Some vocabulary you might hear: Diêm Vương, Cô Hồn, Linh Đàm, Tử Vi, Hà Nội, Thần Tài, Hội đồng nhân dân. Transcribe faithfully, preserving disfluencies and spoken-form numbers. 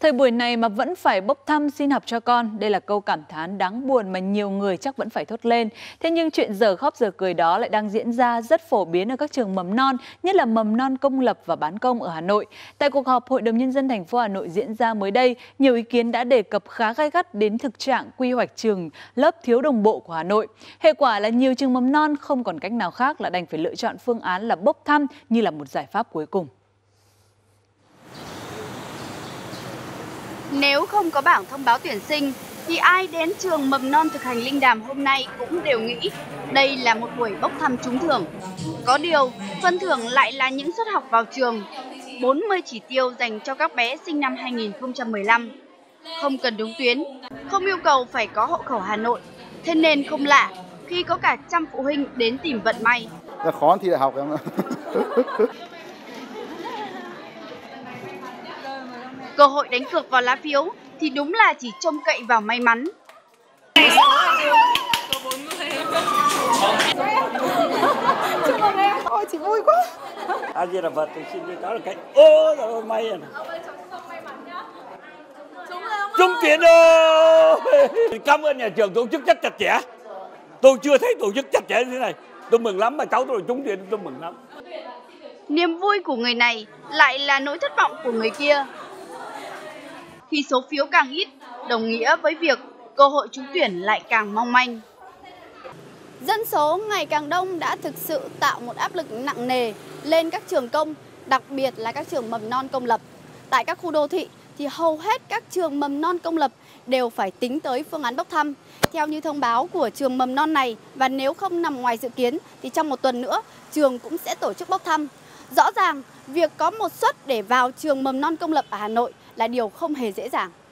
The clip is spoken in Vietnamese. Thời buổi này mà vẫn phải bốc thăm xin học cho con, đây là câu cảm thán đáng buồn mà nhiều người chắc vẫn phải thốt lên. Thế nhưng chuyện dở khóc dở cười đó lại đang diễn ra rất phổ biến ở các trường mầm non, nhất là mầm non công lập và bán công ở Hà Nội. Tại cuộc họp Hội đồng Nhân dân thành phố Hà Nội diễn ra mới đây, nhiều ý kiến đã đề cập khá gay gắt đến thực trạng quy hoạch trường lớp thiếu đồng bộ của Hà Nội. Hệ quả là nhiều trường mầm non không còn cách nào khác là đành phải lựa chọn phương án là bốc thăm như là một giải pháp cuối cùng. Nếu không có bảng thông báo tuyển sinh thì ai đến trường mầm non thực hành Linh Đàm hôm nay cũng đều nghĩ đây là một buổi bốc thăm trúng thưởng. Có điều, phần thưởng lại là những suất học vào trường, bốn mươi chỉ tiêu dành cho các bé sinh năm hai nghìn không trăm mười lăm. Không cần đúng tuyến, không yêu cầu phải có hộ khẩu Hà Nội, thế nên không lạ khi có cả trăm phụ huynh đến tìm vận may. Là khó thì đại học em ạ. Cơ hội đánh cược vào lá phiếu thì đúng là chỉ trông cậy vào may mắn. Ôi chị vui quá. A Di Đà Phật, xin đó là cái ô rồi may rồi. Trúng tuyển ơi. Cảm ơn nhà trường tổ chức rất chặt chẽ. Tôi chưa thấy tổ chức chặt chẽ như thế này. Tôi mừng lắm mà cháu tôi trúng tuyển, tôi mừng lắm. Niềm vui của người này lại là nỗi thất vọng của người kia. Khi số phiếu càng ít, đồng nghĩa với việc cơ hội trúng tuyển lại càng mong manh. Dân số ngày càng đông đã thực sự tạo một áp lực nặng nề lên các trường công, đặc biệt là các trường mầm non công lập. Tại các khu đô thị thì hầu hết các trường mầm non công lập đều phải tính tới phương án bốc thăm. Theo như thông báo của trường mầm non này, và nếu không nằm ngoài dự kiến thì trong một tuần nữa trường cũng sẽ tổ chức bốc thăm. Rõ ràng, việc có một suất để vào trường mầm non công lập ở Hà Nội là điều không hề dễ dàng.